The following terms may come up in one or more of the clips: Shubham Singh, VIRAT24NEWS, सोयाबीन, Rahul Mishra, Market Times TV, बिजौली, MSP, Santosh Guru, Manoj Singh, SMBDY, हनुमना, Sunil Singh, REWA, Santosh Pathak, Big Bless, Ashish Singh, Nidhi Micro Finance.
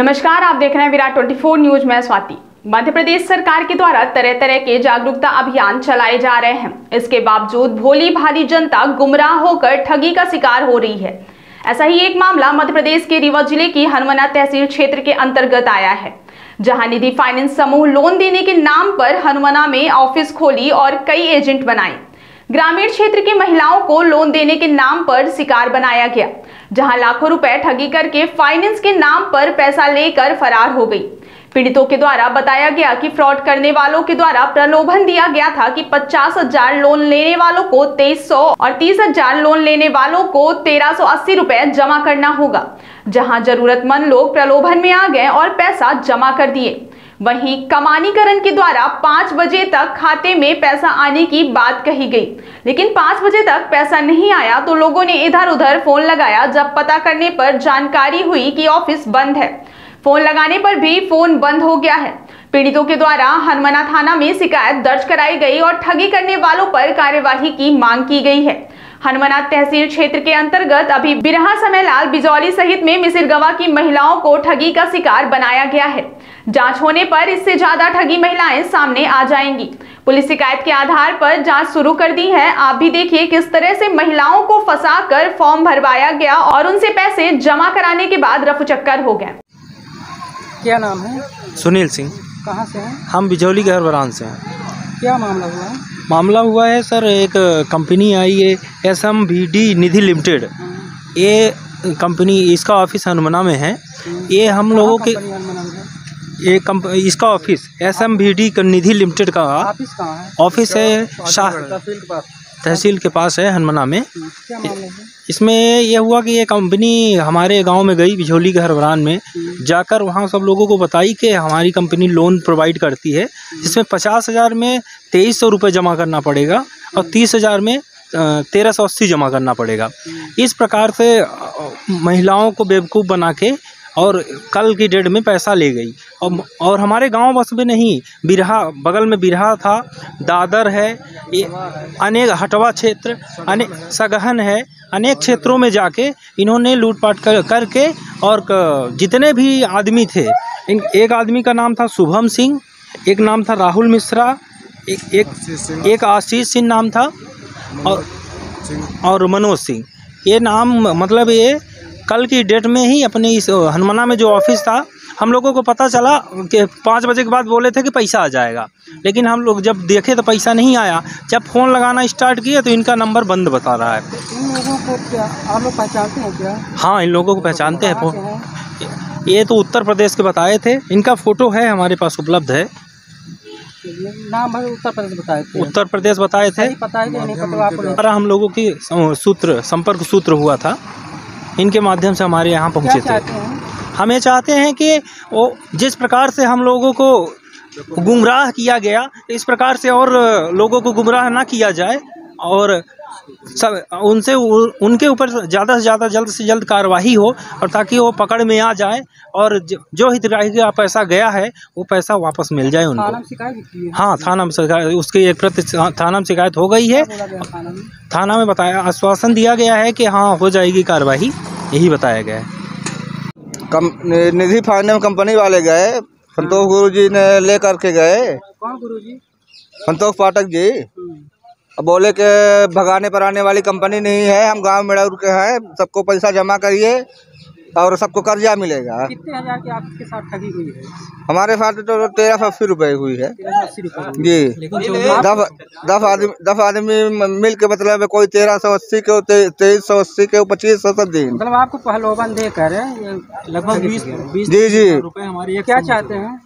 नमस्कार, आप देख रहे हैं विराट 24 न्यूज में स्वाति। मध्य प्रदेश सरकार के द्वारा तरह तरह के जागरूकता अभियान चलाए जा रहे हैं। इसके बावजूद भोली भाली जनता गुमराह होकर ठगी का शिकार हो रही है। ऐसा ही एक मामला मध्य प्रदेश के रीवा जिले की हनुमना तहसील क्षेत्र के अंतर्गत आया है, जहां निधि फाइनेंस समूह लोन देने के नाम पर हनुमना में ऑफिस खोली और कई एजेंट बनाए। ग्रामीण क्षेत्र की महिलाओं को लोन देने के नाम पर शिकार बनाया गया, जहां लाखों रुपए ठगी करके फाइनेंस के नाम पर पैसा लेकर फरार हो गई। पीड़ितों के द्वारा बताया गया कि फ्रॉड करने वालों के द्वारा प्रलोभन दिया गया था कि 50,000 लोन लेने वालों को 2300 और 30,000 लोन लेने वालों को 1380 रुपए जमा करना होगा, जहां जरूरतमंद लोग प्रलोभन में आ गए और पैसा जमा कर दिए। वहीं कमानीकरण के द्वारा 5 बजे तक खाते में पैसा आने की बात कही गई, लेकिन 5 बजे तक पैसा नहीं आया तो लोगों ने इधर उधर फोन लगाया। जब पता करने पर जानकारी हुई कि ऑफिस बंद है, फोन लगाने पर भी फोन बंद हो गया है। पीड़ितों के द्वारा हनुमना थाना में शिकायत दर्ज कराई गई और ठगी करने वालों पर कार्यवाही की मांग की गई है। हनुमना तहसील क्षेत्र के अंतर्गत अभी बिरहा, समयलाल, बिजौली सहित में मिसिरगवा की महिलाओं को ठगी का शिकार बनाया गया है। जांच होने पर इससे ज्यादा ठगी महिलाएं सामने आ जाएंगी। पुलिस शिकायत के आधार पर जांच शुरू कर दी है। आप भी देखिए किस तरह से महिलाओं को फंसा कर फॉर्म भरवाया गया और उनसे पैसे जमा कराने के बाद रफूचक्कर हो गया। क्या नाम है? सुनील सिंह। कहाँ से हैं? हम बिजौली के हरबरान से हैं। क्या मामला हुआ है? मामला हुआ है सर, एक कंपनी आई है SMBDY निधि लिमिटेड। ये कंपनी, इसका ऑफिस हनुमना में है। ये हम लोगों के ये इसका ऑफिस SMBDY निधि लिमिटेड का ऑफिस कहाँ है? ऑफिस है शाह तहसील के पास है, हनुमना में। इसमें ये हुआ कि ये कंपनी हमारे गांव में गई, बिझोली के हरबरान में जाकर वहां सब लोगों को बताई कि हमारी कंपनी लोन प्रोवाइड करती है, जिसमें 50,000 में 2300 रुपये जमा करना पड़ेगा और 30,000 में 1380 जमा करना पड़ेगा। इस प्रकार से महिलाओं को बेवकूफ़ बना के और कल की डेट में पैसा ले गई। और हमारे गांव बस में नहीं, बिरहा, बगल में बिरहा था, दादर है, अनेक हटवा क्षेत्र, अनेक सगहन है, अनेक क्षेत्रों में जाके इन्होंने लूटपाट करके और जितने भी आदमी थे, एक आदमी का नाम था शुभम सिंह, एक नाम था राहुल मिश्रा, एक आशीष सिंह नाम था और मनोज सिंह। ये नाम, मतलब ये कल की डेट में ही अपने इस हनुमना में जो ऑफिस था, हम लोगों को पता चला कि 5 बजे के बाद बोले थे कि पैसा आ जाएगा, लेकिन हम लोग जब देखे तो पैसा नहीं आया। जब फ़ोन लगाना स्टार्ट किया तो इनका नंबर बंद बता रहा है। इन लोगों को क्या आप लोग पहचानते हैं क्या? हाँ, इन लोगों को पहचानते हैं। ये तो उत्तर प्रदेश के बताए थे, इनका फ़ोटो है हमारे पास उपलब्ध है। नाम उत्तर प्रदेश बताए थे, बताए थे। हम लोगों की संपर्क सूत्र हुआ था, इनके माध्यम से हमारे यहाँ पहुँचे थे। हम ये चाहते हैं कि वो जिस प्रकार से हम लोगों को गुमराह किया गया, इस प्रकार से और लोगों को गुमराह ना किया जाए और सब उनसे उनके ऊपर ज़्यादा से ज़्यादा जल्द से जल्द कार्रवाई हो, और ताकि वो पकड़ में आ जाए और जो हितग्राही का पैसा गया है वो पैसा वापस मिल जाए उनको। थाना में शिकायत? हाँ, थाना में शिकायत, उसकी एक प्रति थाना में शिकायत हो गई है। थाना में बताया, आश्वासन दिया गया है कि हाँ हो जाएगी कार्रवाई, यही बताया गया है। निधि फाइनेंस कंपनी वाले गए, संतोष गुरु जी ने ले करके गए। कौन गुरु जी? संतोष पाठक जी। बोले के भगाने पर आने वाली कंपनी नहीं है, हम गांव मेड़ाउर के हैं, सबको पैसा जमा करिए और सबको कर्जा मिलेगा। कितने हजार की आपके साथ ठगी हुई है? हमारे साथ तो 1380 रुपये हुई है जी। 10 आदमी मिल के, मतलब कोई 1380 के, 2380 के, 2500 सब दिन, मतलब आपको पहलोवन देकर लगभग 20 जी रुपये हमारे। क्या चाहते हैं?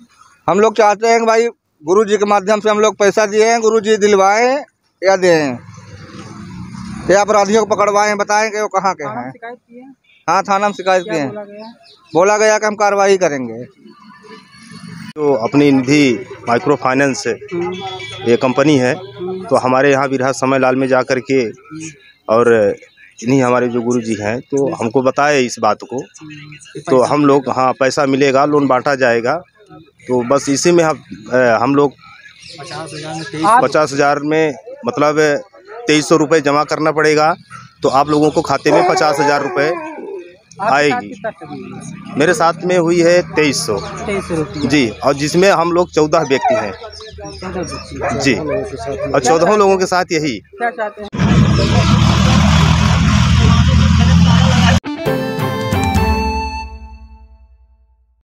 हम लोग चाहते हैं कि भाई गुरु जी के माध्यम से हम लोग पैसा दिए हैं, गुरु जी दिलवाए या दें, या अपराधियों को पकड़वाएं, बताएं कि वो कहाँ के हैं। हाँ, थाना में शिकायत किए हैं, बोला गया कि हम कार्रवाई करेंगे। तो अपनी निधि माइक्रो फाइनेंस ये कंपनी है, तो हमारे यहाँ बिरहा समयलाल में जा कर के और इन्हीं हमारे जो गुरुजी हैं तो हमको बताए इस बात को, तो हम लोग, हाँ पैसा मिलेगा, लोन बांटा जाएगा, तो बस इसी में हम लोग 50,000 में, मतलब 2300 रुपये जमा करना पड़ेगा, तो आप लोगों को खाते में 50,000 रुपये आएगी। मेरे साथ में हुई है 2300 जी, और जिसमें हम लोग 14 व्यक्ति हैं जी, और 14 लोगों के साथ यही क्या चाहते हैं।